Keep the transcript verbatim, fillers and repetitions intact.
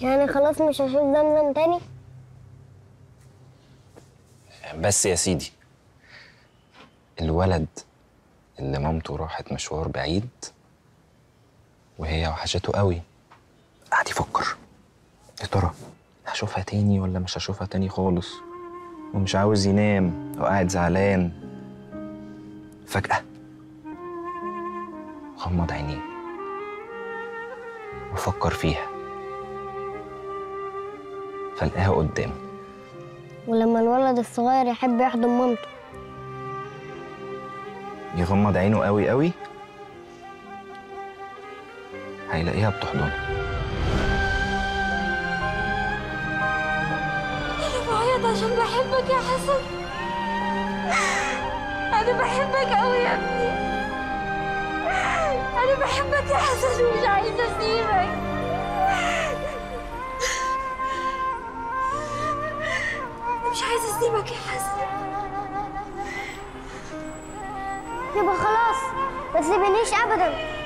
يعني خلاص مش هشوف زمزم تاني؟ بس يا سيدي، الولد اللي مامته راحت مشوار بعيد وهي وحشته قوي قعد يفكر يا ترى هشوفها تاني ولا مش هشوفها تاني خالص، ومش عاوز ينام وقاعد زعلان. فجأة غمض عينيه وفكر فيها فلقاها قدامه. ولما الولد الصغير يحب يحضن مامته يغمض عينه قوي قوي هيلاقيها بتحضنه. أنا عشان بحبك يا حسن، أنا بحبك أوي يا ابني، أنا بحبك يا حسن ومش عايزة أسيبك. أنا مش عايزة أسيبك يا حسن. يبقى خلاص ما تسيبنيش أبدا.